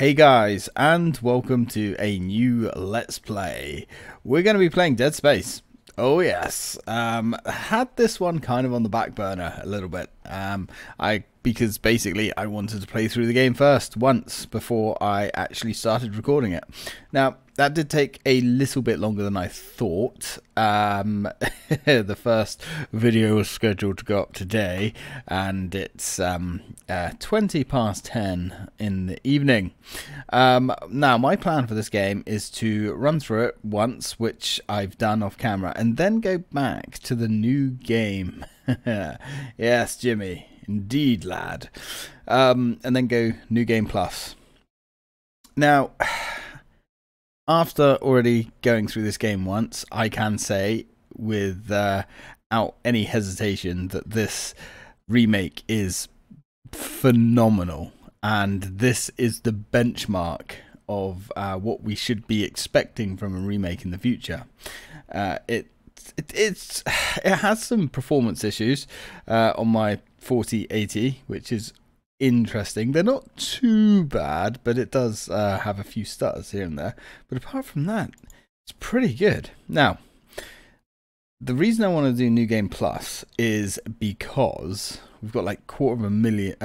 Hey guys, and welcome to a new Let's Play. We're going to be playing Dead Space. Oh yes, had this one kind of on the back burner a little bit. Because basically I wanted to play through the game first once before I actually started recording it. Now that did take a little bit longer than I thought. The first video was scheduled to go up today, and it's 20 past 10 in the evening. Now my plan for this game is to run through it once, which I've done off camera, and then go back to the new game. Yes, Jimmy. Indeed, lad. And then go New Game Plus. Now, after already going through this game once, I can say without any hesitation that this remake is phenomenal. And this is the benchmark of what we should be expecting from a remake in the future. It has some performance issues on my 4080, which is interesting. They're not too bad, but it does have a few stutters here and there. But apart from that, it's pretty good. Now, the reason I want to do New Game Plus is because we've got like quarter of a million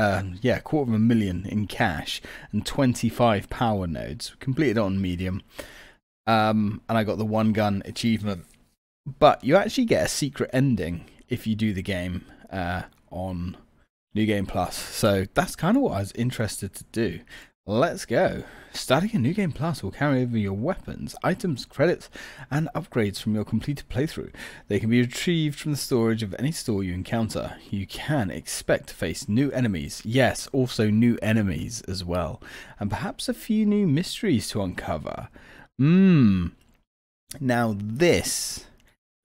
in cash and 25 power nodes completed on medium, and I got the 1-gun achievement. But you actually get a secret ending if you do the game on New Game Plus. So that's kind of what I was interested to do. Let's go. Starting a New Game Plus will carry over your weapons, items, credits, and upgrades from your completed playthrough. They can be retrieved from the storage of any store you encounter. You can expect to face new enemies. Yes, also new enemies as well. And perhaps a few new mysteries to uncover. Now this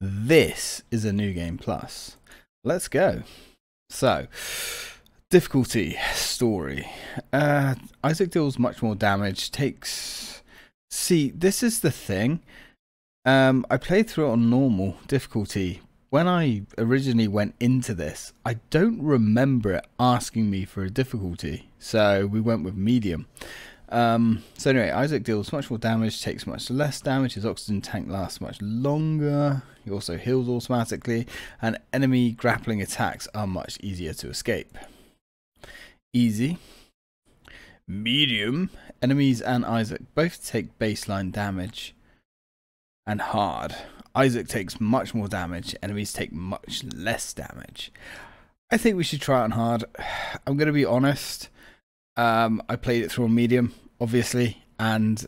is a New Game Plus. Let's go. So, difficulty, story. Isaac deals much more damage, takes... See, this is the thing. I played through it on normal difficulty. When I originally went into this, I don't remember it asking me for a difficulty. So, we went with medium. So anyway, Isaac deals much more damage, takes much less damage, his oxygen tank lasts much longer, he also heals automatically, and enemy grappling attacks are much easier to escape. Easy. Medium. Enemies and Isaac both take baseline damage. And hard. Isaac takes much more damage, enemies take much less damage. I think we should try it on hard. I'm going to be honest. I played it through on medium, obviously, and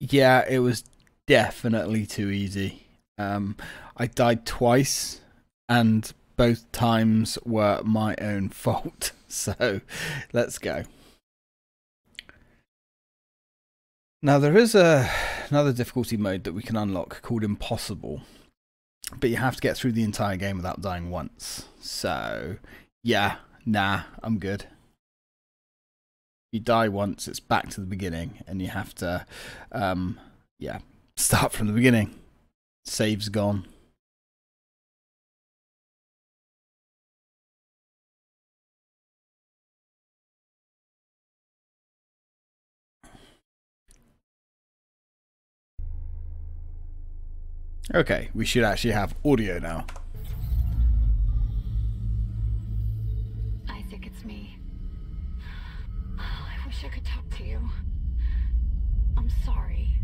yeah, it was definitely too easy. I died twice, and both times were my own fault. So, let's go. Now, there is another difficulty mode that we can unlock called Impossible, but you have to get through the entire game without dying once. So, yeah, nah, I'm good. You die once, it's back to the beginning, and you have to start from the beginning. Save's gone. Okay, we should actually have audio now. Isaac, it's me. I could talk to you. I'm sorry.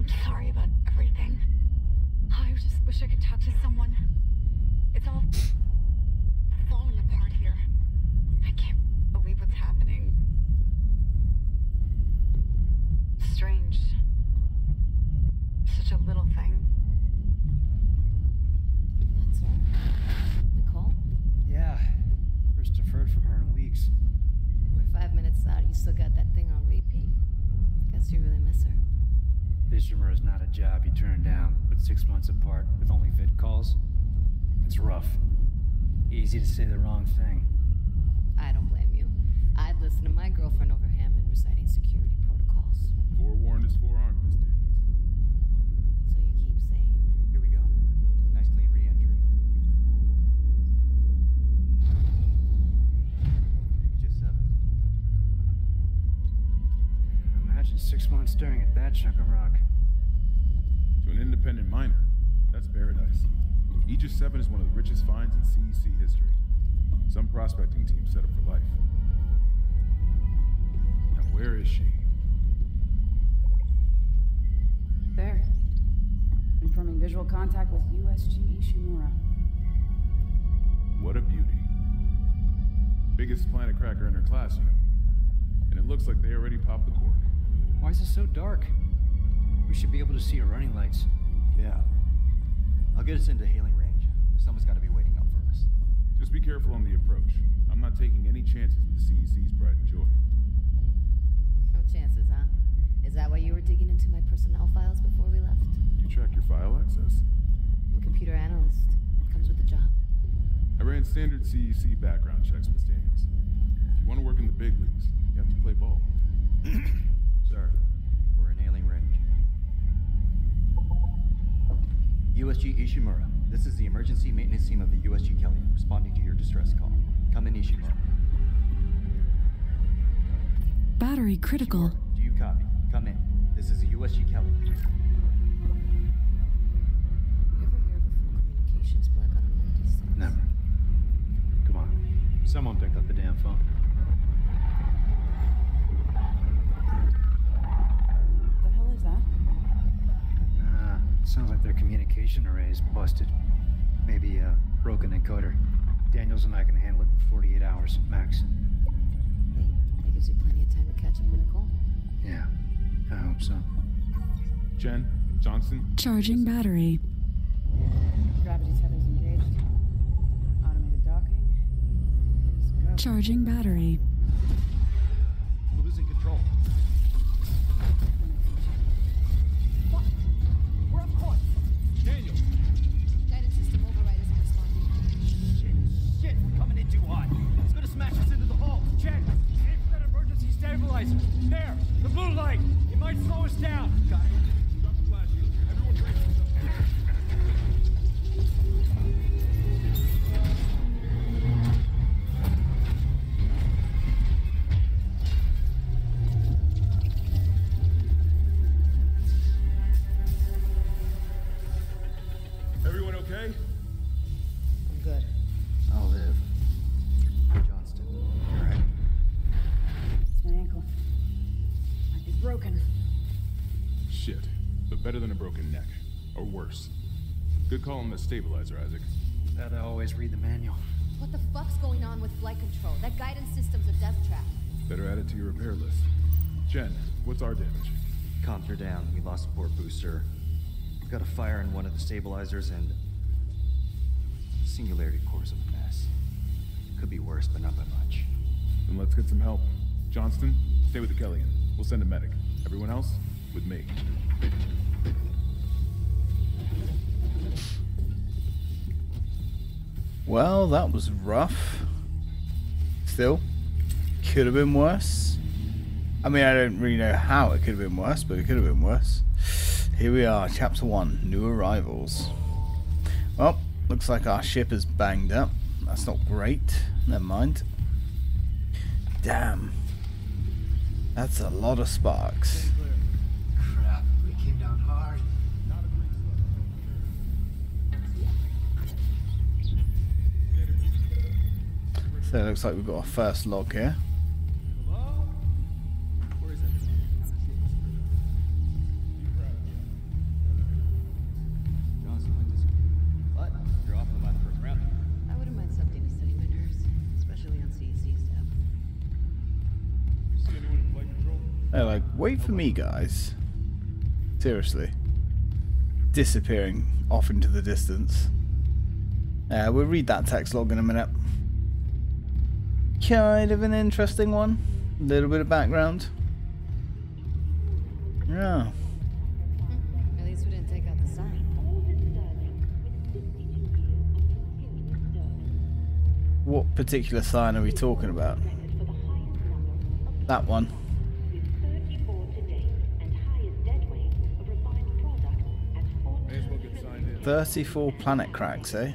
I'm sorry about everything. I just wish I could talk to someone. It's all falling apart here. I can't believe what's happening. Strange. Such a little thing. That's all? Nicole? Yeah. First deferred from her in weeks. 5 minutes out, you still got that thing on repeat. Guess you really miss her. Ishimura is not a job you turn down, but 6 months apart with only vid calls, it's rough. Easy to say the wrong thing. I don't blame you. I'd listen to my girlfriend over Hammond reciting security protocols. Forewarned is forearmed, Miss Davis. So you keep saying. Here we go. Nice clean re-entry. 6 months staring at that chunk of rock. To an independent miner, that's paradise. Aegis 7 is one of the richest finds in CEC history. Some prospecting team set up for life. Now where is she? There. I'm forming visual contact with USG Ishimura. What a beauty. Biggest planet cracker in her class, you know. And it looks like they already popped the cork. Why is it so dark? We should be able to see her running lights. Yeah. I'll get us into hailing range. Someone's got to be waiting up for us. Just be careful on the approach. I'm not taking any chances with the CEC's pride and joy. No chances, huh? Is that why you were digging into my personnel files before we left? You track your file access. I'm a computer analyst. It comes with the job. I ran standard CEC background checks, Miss Daniels. If you want to work in the big leagues, you have to play ball. Sir, we're in hailing range. USG Ishimura, this is the emergency maintenance team of the USG Kelly, responding to your distress call. Come in, Ishimura. Battery critical. Ishimura, do you copy? Come in. This is the USG Kelly. Someone pick up the damn phone. What the hell is that? Sounds like their communication array is busted. Maybe a broken encoder. Daniels and I can handle it in 48 hours, max. Hey, that gives you plenty of time to catch up with Nicole. Yeah, I hope so. Jen, Johnson. Charging battery. Gravity tether's engaged. Automated docking. Charging battery. We're losing control. What? We're up course. Daniel! Guidance system override isn't responding. Shit, we're coming in too hot. It's gonna smash us into the hull. Jen, aim for that emergency stabilizer. There, the blue light. It might slow us down. Got it. Stop the flash. Everyone brace yourself. Better than a broken neck, or worse. Good call on the stabilizer, Isaac. That I always read the manual. What the fuck's going on with flight control? That guidance system's a death trap. Better add it to your repair list. Jen, what's our damage? Comp, you're down. We lost a port booster. We've got a fire in one of the stabilizers and... Singularity core's a mess. Could be worse, but not by much. Then let's get some help. Johnston, stay with the Kellyan. We'll send a medic. Everyone else, with me. Well, that was rough. Still, could have been worse. I mean, I don't really know how it could have been worse, but it could have been worse. Here we are, Chapter 1, New Arrivals. Well, looks like our ship is banged up. That's not great. Never mind. Damn. That's a lot of sparks. Crap, we came down hard. So it looks like we've got our first log here. Hello? Where is it? Johnson, what? You're off by the first round. I wouldn't mind something to study my nerves, especially on CEC stuff. See anyone in flight control? They're like, wait for me, guys. Seriously. Disappearing off into the distance. We'll read that text log in a minute. Kind of an interesting one. A little bit of background. Yeah. At least we didn't take out the sign. What particular sign are we talking about? That one. May as well get signed in. 34 planet cracks, eh?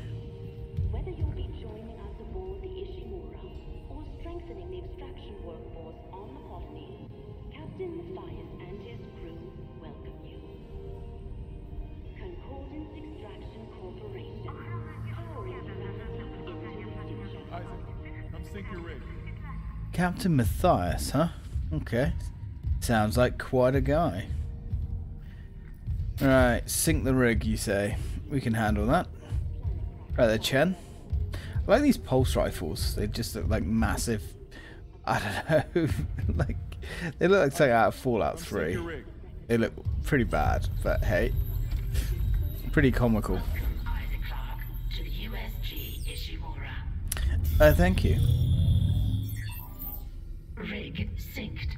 Captain Matthias, huh? Okay. Sounds like quite a guy. Right, sink the rig, you say. We can handle that. Right there, Chen. I like these pulse rifles. They just look like massive. I don't know. Like, they look like something out of Fallout 3. They look pretty bad, but hey. Pretty comical. To the USG Ishimura. Thank you. Rig synced.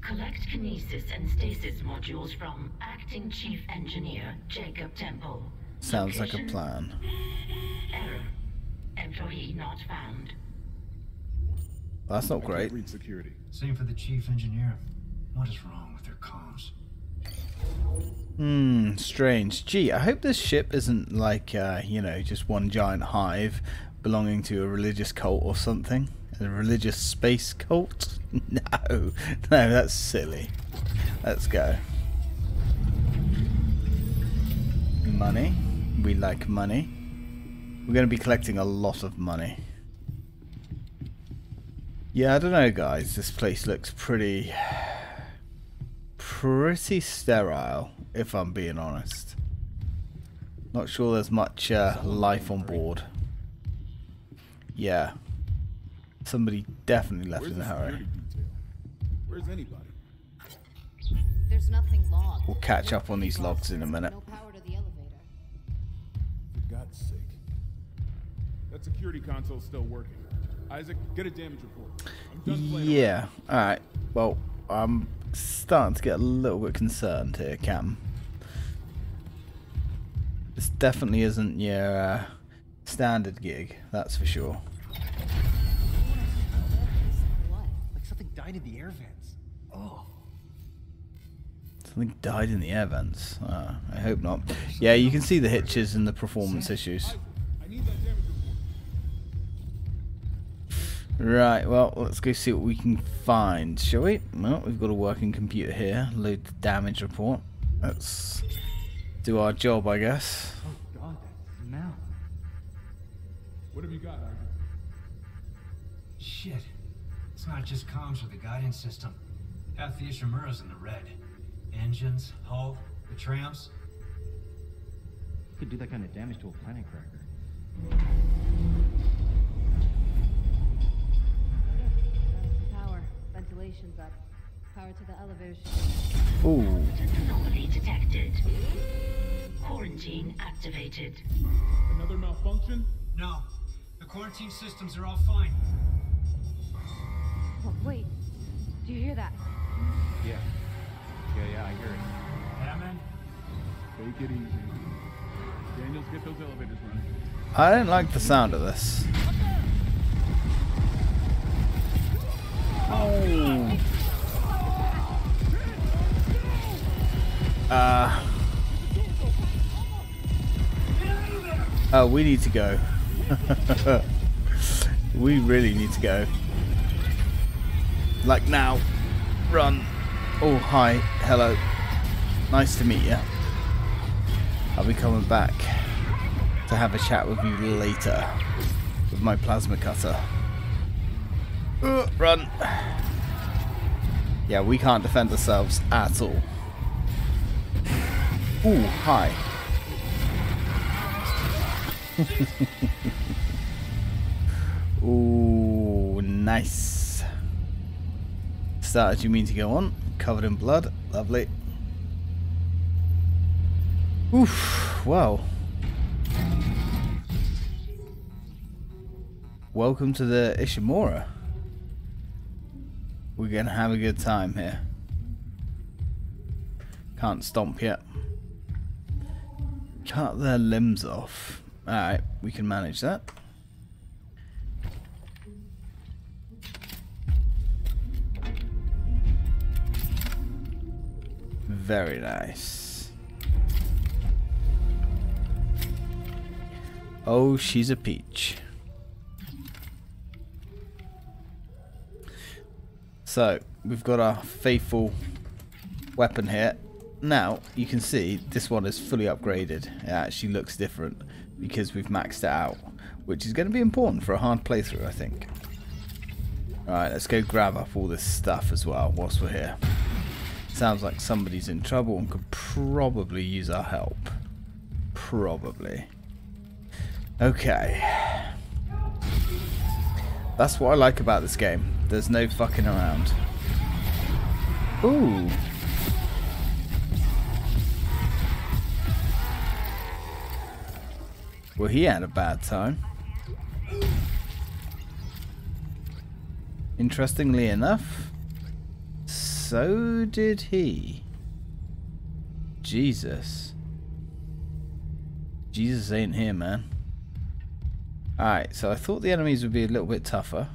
Collect kinesis and stasis modules from Acting Chief Engineer Jacob Temple. Sounds like a plan. Error. Employee not found. That's not great. Read security. Same for the chief engineer. What is wrong with their comms? Hmm, strange. Gee, I hope this ship isn't like, you know, just one giant hive belonging to a religious cult or something. A religious space cult? No, that's silly. Let's go. Money. We like money. We're going to be collecting a lot of money. Yeah, I don't know, guys. This place looks pretty sterile, if I'm being honest. Not sure there's much life on board. Yeah. Somebody definitely left in a hurry. Where's anybody? There's nothing logged. We'll catch up on these logs in a minute. No power to the elevator. For God's sake. That security console's still working. Isaac, get a damage report. I'm done playing. Yeah. All right. Well, I'm starting to get a little bit concerned here, Cam. This definitely isn't your standard gig, that's for sure. In the air vents. Oh. Something died in the air vents. I hope not. Yeah, you can see the hitches and the performance issues. Right, well, let's go see what we can find, shall we? Well, we've got a working computer here. Load the damage report. Let's do our job, I guess. Oh God, that smell. What have you got, Arthur? Shit. It's not just comms or the guidance system. Half the Ishimura's in the red. Engines, hull, the trams. Could do that kind of damage to a planet cracker. Power. Ventilation's up. Power to the elevators. Ooh. Anomaly detected. Quarantine activated. Another malfunction? No. The quarantine systems are all fine. Wait, do you hear that? Yeah. Yeah, I hear it. Hammond? Take it easy. Daniels, get those elevators running. I don't like the sound of this. Oh. Oh, we need to go. We really need to go. Like now, run. Oh, hi, hello. Nice to meet you. I'll be coming back to have a chat with you later with my plasma cutter. Run. Yeah, we can't defend ourselves at all. Oh, hi. Oh, nice. Started, you mean to go on? Covered in blood, lovely. Oof! Wow. Welcome to the Ishimura. We're gonna have a good time here. Can't stomp yet. Cut their limbs off. All right, we can manage that. Very nice. Oh, she's a peach. So, we've got our faithful weapon here. Now, you can see this one is fully upgraded. It actually looks different because we've maxed it out, which is going to be important for a hard playthrough, I think. Alright, let's go grab up all this stuff as well whilst we're here. Sounds like somebody's in trouble and could probably use our help. Probably. Okay. That's what I like about this game. There's no fucking around. Ooh. Well, he had a bad time. Interestingly enough, so did he. Jesus. Jesus ain't here, man. Alright, so I thought the enemies would be a little bit tougher.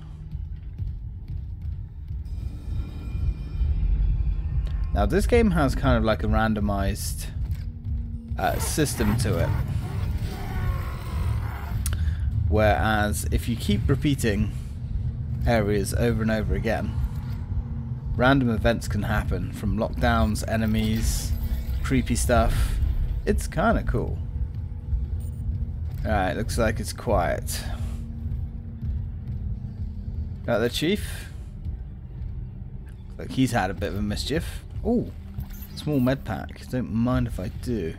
Now, this game has kind of like a randomized system to it. Whereas, if you keep repeating areas over and over again, random events can happen from lockdowns, enemies, creepy stuff. It's kind of cool. Alright, looks like it's quiet. Got the chief. Looks like he's had a bit of a mischief. Ooh, small med pack. Don't mind if I do.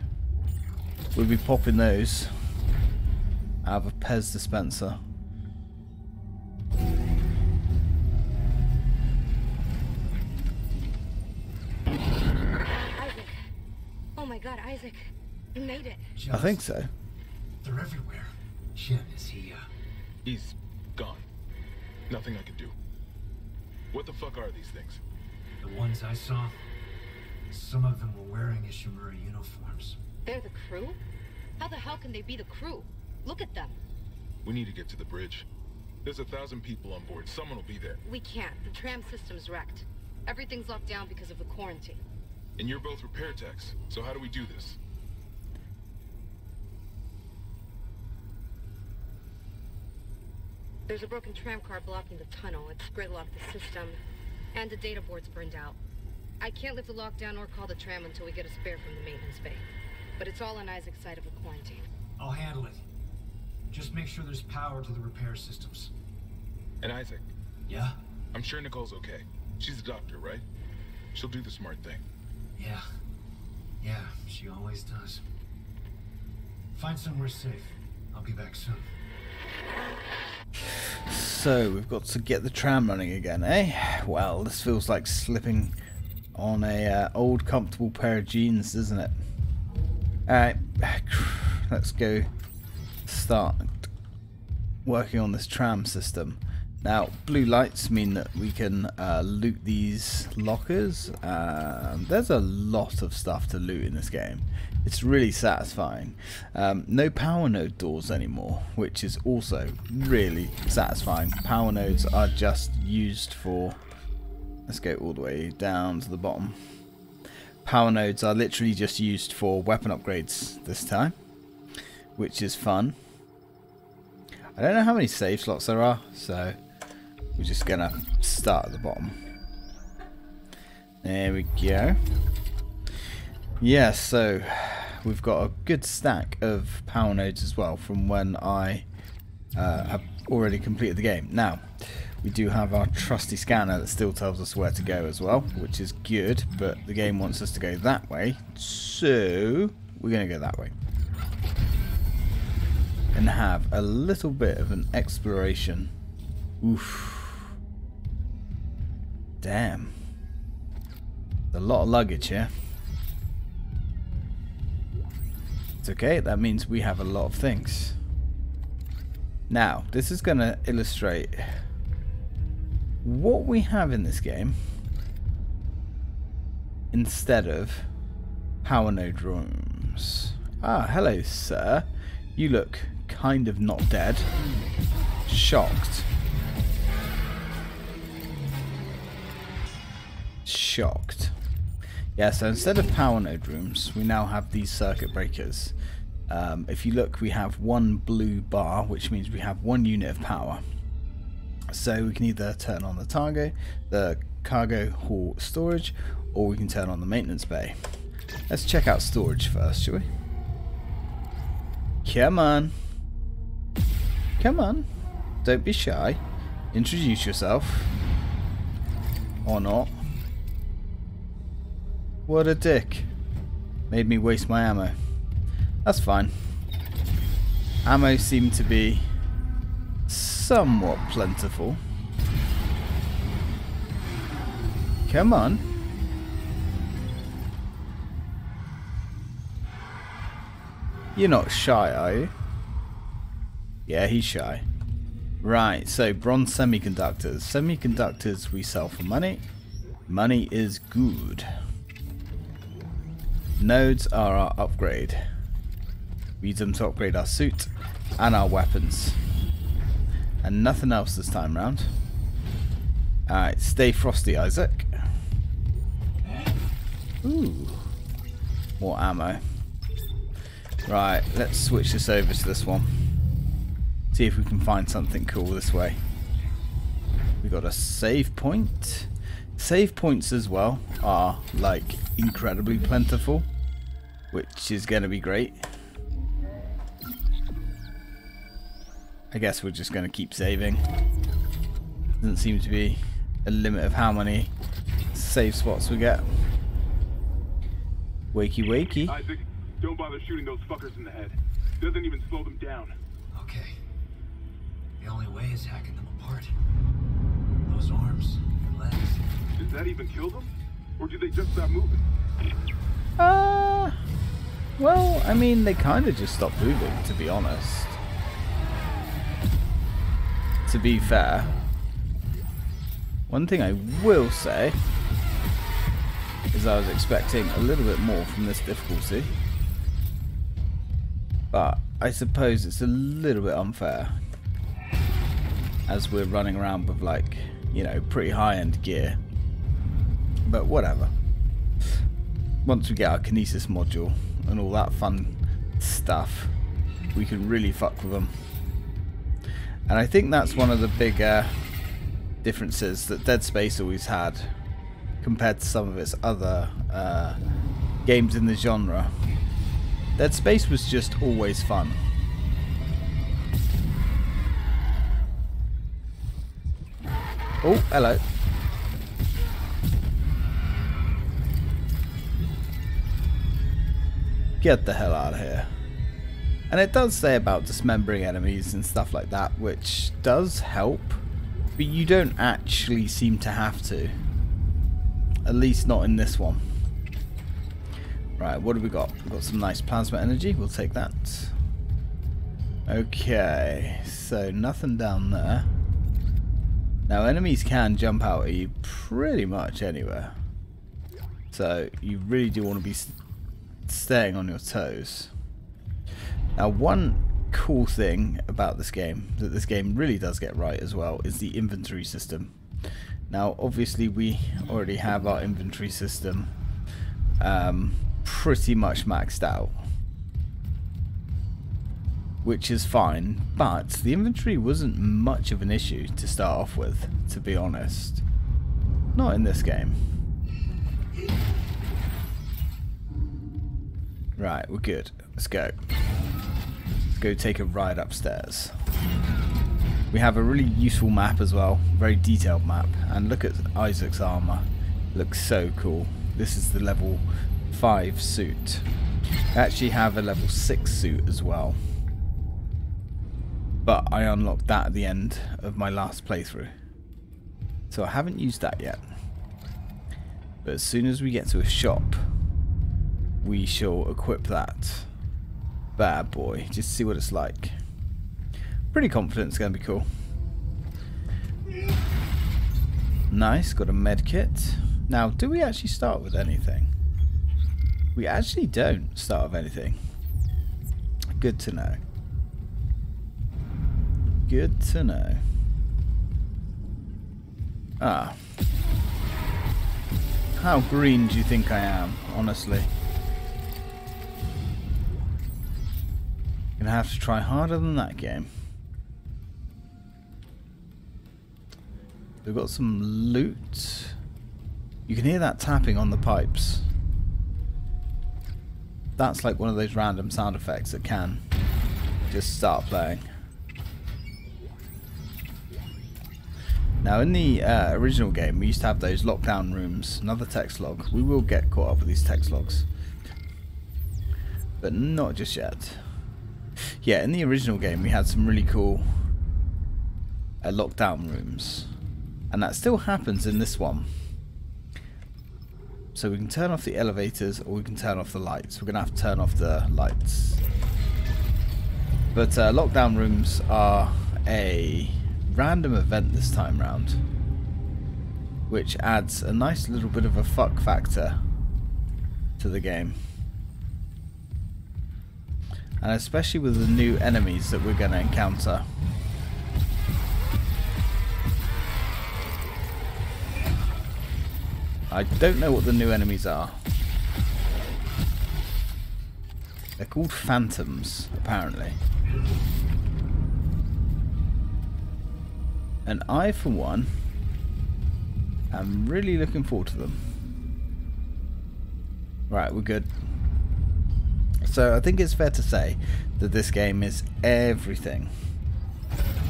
We'll be popping those. I have a Pez dispenser. Isaac. Oh my god, Isaac. You made it. I think so. They're everywhere. Jim, is he, He's gone. Nothing I can do. What the fuck are these things? The ones I saw, some of them were wearing Ishimura uniforms. They're the crew? How the hell can they be the crew? Look at them. We need to get to the bridge. There's 1,000 people on board. Someone will be there. We can't. The tram system's wrecked. Everything's locked down because of the quarantine. And you're both repair techs, so how do we do this? There's a broken tram car blocking the tunnel. It's gridlocked the system, and the data board's burned out. I can't lift the lockdown or call the tram until we get a spare from the maintenance bay. But it's all on Isaac's side of the quarantine. I'll handle it. Just make sure there's power to the repair systems. And Isaac? Yeah? I'm sure Nicole's okay. She's a doctor, right? She'll do the smart thing. Yeah. Yeah, she always does. Find somewhere safe. I'll be back soon. So, we've got to get the tram running again, eh? Well, this feels like slipping on a old comfortable pair of jeans, doesn't it? Alright, let's go. Start working on this tram system. Now, blue lights mean that we can loot these lockers. There's a lot of stuff to loot in this game. It's really satisfying. No power node doors anymore, which is also really satisfying. Power nodes are just used for... Let's go all the way down to the bottom. Power nodes are literally just used for weapon upgrades this time, which is fun. I don't know how many save slots there are, so we're just gonna start at the bottom. There we go. Yeah, so we've got a good stack of power nodes as well from when I have already completed the game. Now, we do have our trusty scanner that still tells us where to go as well, which is good, but the game wants us to go that way, so we're gonna go that way. And have a little bit of an exploration. Oof. Damn. A lot of luggage here. It's okay, that means we have a lot of things. Now, this is going to illustrate what we have in this game instead of power node rooms. Ah, hello, sir. You look kind of not dead. Shocked. Shocked. Yeah, so instead of power node rooms, we now have these circuit breakers. If you look, we have one blue bar, which means we have one unit of power. So we can either turn on the cargo hall storage, or we can turn on the maintenance bay. Let's check out storage first, shall we? Come on. Come on. Don't be shy. Introduce yourself. Or not. What a dick. Made me waste my ammo. That's fine. Ammo seemed to be somewhat plentiful. Come on. You're not shy, are you? Yeah, he's shy. Right, so bronze semiconductors. Semiconductors we sell for money. Money is good. Nodes are our upgrade. We use them to upgrade our suit and our weapons. And nothing else this time round. Alright, stay frosty, Isaac. Ooh. More ammo. Right, let's switch this over to this one. See if we can find something cool this way. We got a save point. Save points as well are like incredibly plentiful, which is going to be great. I guess we're just going to keep saving. Doesn't seem to be a limit of how many save spots we get. Wakey, wakey. Isaac, don't bother shooting those fuckers in the head. Doesn't even slow them down. Okay. The only way is hacking them apart. Those arms, their legs. Does that even kill them? Or do they just stop moving? Well, I mean, they kind of just stopped moving, to be honest. To be fair. One thing I will say is I was expecting a little bit more from this difficulty. But I suppose it's a little bit unfair, as we're running around with, like, you know, pretty high-end gear. But whatever. Once we get our kinesis module and all that fun stuff, we can really fuck with them. And I think that's one of the big differences that Dead Space always had compared to some of its other games in the genre. Dead Space was just always fun. Oh, hello. Get the hell out of here. And it does say about dismembering enemies and stuff like that, which does help, but you don't actually seem to have to. At least not in this one. Right, what have we got? We've got some nice plasma energy. We'll take that. Okay, so nothing down there. Now, enemies can jump out at you pretty much anywhere. So, you really do want to be staying on your toes. Now, one cool thing about this game, that this game really does get right as well, is the inventory system. Now, obviously, we already have our inventory system pretty much maxed out. Which is fine, but the inventory wasn't much of an issue to start off with, to be honest. Not in this game. Right, we're good. Let's go. Let's go take a ride upstairs. We have a really useful map as well, very detailed map. And look at Isaac's armor. Looks so cool. This is the level 5 suit. I actually have a level 6 suit as well. But I unlocked that at the end of my last playthrough. So I haven't used that yet. But as soon as we get to a shop, we shall equip that bad boy. Just to see what it's like. Pretty confident it's going to be cool. Nice, got a med kit. Now, do we actually start with anything? We actually don't start with anything. Good to know. Good to know. Ah. How green do you think I am, honestly? Gonna have to try harder than that game. We've got some loot. You can hear that tapping on the pipes. That's like one of those random sound effects that can just start playing. Now in the original game we used to have those lockdown rooms. Another text log. We will get caught up with these text logs, but not just yet. Yeah, in the original game we had some really cool lockdown rooms, and that still happens in this one. So we can turn off the elevators or we can turn off the lights. We're going to have to turn off the lights. But lockdown rooms are a random event this time round, which adds a nice little bit of a fuck factor to the game, and especially with the new enemies that we're going to encounter. I don't know what the new enemies are. They're called phantoms, apparently. And I, for one, am really looking forward to them. Right, we're good. So I think it's fair to say that this game is everything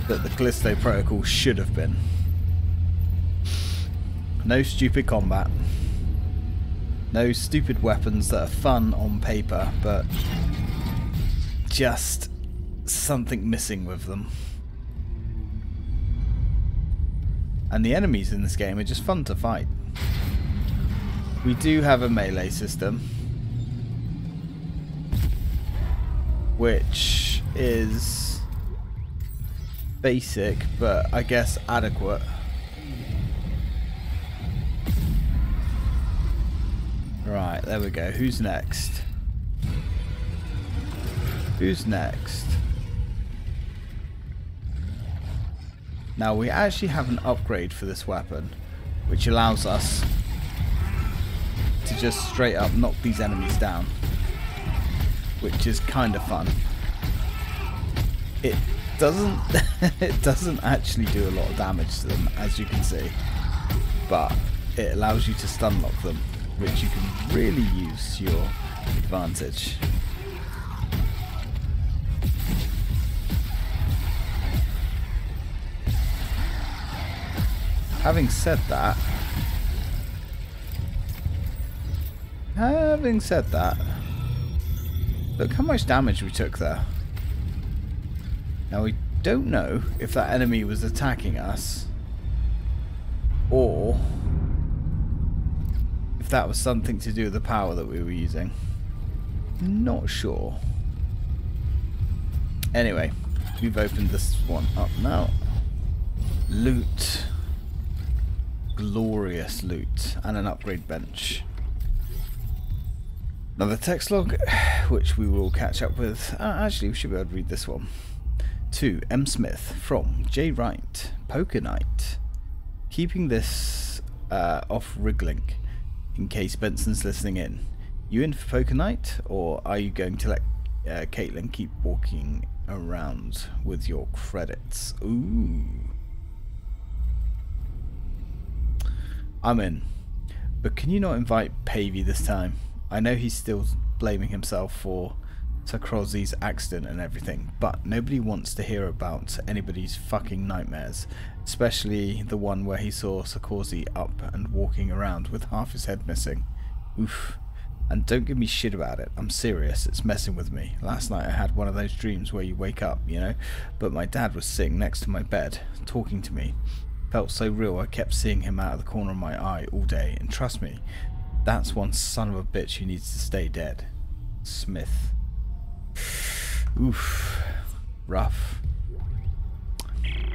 that the Callisto Protocol should have been. No stupid combat. No stupid weapons that are fun on paper, but just something missing with them. And the enemies in this game are just fun to fight. We do have a melee system, which is basic, but I guess adequate. Right, there we go. Who's next? Who's next? Now we actually have an upgrade for this weapon, which allows us to just straight up knock these enemies down, which is kind of fun. It doesn't it doesn't actually do a lot of damage to them, as you can see, but it allows you to stun lock them, which you can really use to your advantage. Having said that, look how much damage we took there. Now we don't know if that enemy was attacking us or if that was something to do with the power that we were using. Not sure. Anyway, we've opened this one up now. Loot. Glorious loot and an upgrade bench. Now the text log, which we will catch up with, actually we should be able to read this one. To M. Smith from J. Wright, Poker Night. Keeping this off Riglink in case Benson's listening in. You in for Poker Night, or are you going to let Caitlin keep walking around with your credits? Ooh. I'm in, but can you not invite Pavey this time? I know he's still blaming himself for Takrozzi's accident and everything, but nobody wants to hear about anybody's fucking nightmares, especially the one where he saw Takrozzi up and walking around with half his head missing. Oof. And don't give me shit about it, I'm serious, it's messing with me. Last night I had one of those dreams where you wake up, you know, but my dad was sitting next to my bed, talking to me. Felt so real, I kept seeing him out of the corner of my eye all day, and trust me, that's one son of a bitch who needs to stay dead. Smith. Oof. Rough.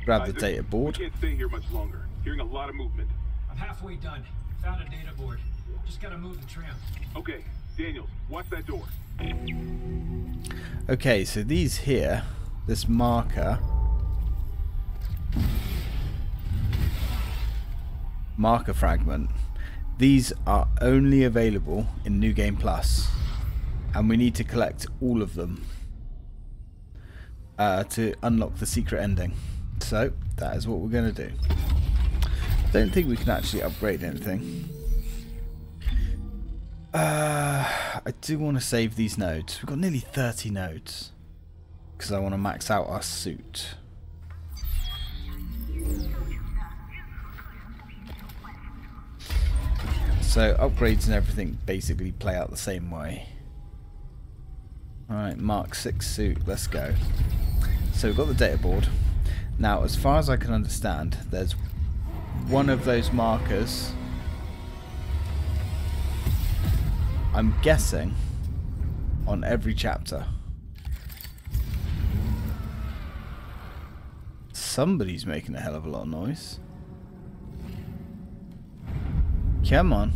Grab the data board. I can't stay here much longer. Hearing a lot of movement. I'm halfway done. Found a data board. Just gotta move the tram. Okay, Daniels, watch that door. Okay, so these here, this marker. Marker fragment. These are only available in New Game Plus, and we need to collect all of them to unlock the secret ending. So that is what we're going to do. Don't think we can actually upgrade anything. I do want to save these nodes. We've got nearly 30 nodes because I want to max out our suit. So upgrades and everything basically play out the same way. Alright, Mark 6 suit, let's go. So we've got the data board. Now, as far as I can understand, there's one of those markers. I'm guessing on every chapter. Somebody's making a hell of a lot of noise. Come on.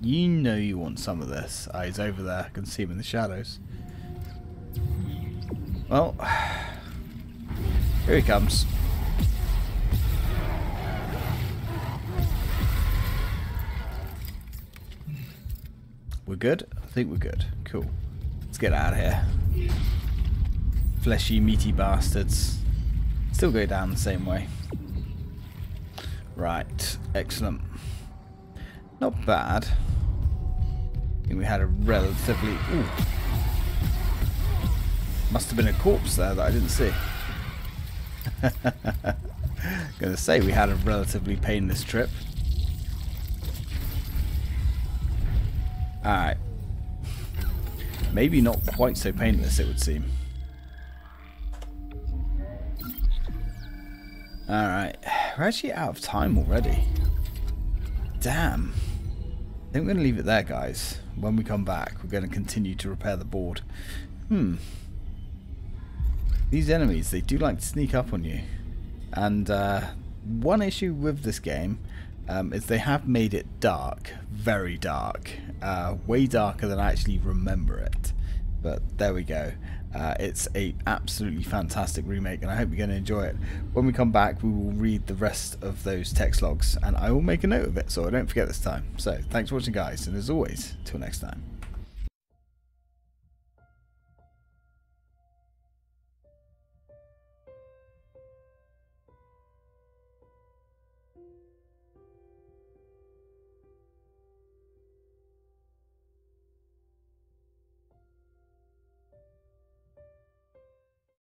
You know you want some of this. Ah, he's over there. I can see him in the shadows. Well, here he comes. We're good? I think we're good. Cool. Let's get out of here. Fleshy, meaty bastards. Still go down the same way. Right. Excellent. Not bad. I think we had a relatively... Ooh. Must have been a corpse there that I didn't see. I'm going to say we had a relatively painless trip. Alright. Maybe not quite so painless, it would seem. Alright. We're actually out of time already. Damn. I think we're going to leave it there, guys. When we come back, we're going to continue to repair the board. These enemies, they do like to sneak up on you. And one issue with this game is they have made it dark. Very dark. Way darker than I actually remember it. But there we go. It's a absolutely fantastic remake, and I hope you're going to enjoy it. When we come back, we will read the rest of those text logs, and I will make a note of it so I don't forget this time. So thanks for watching, guys, and as always, till next time.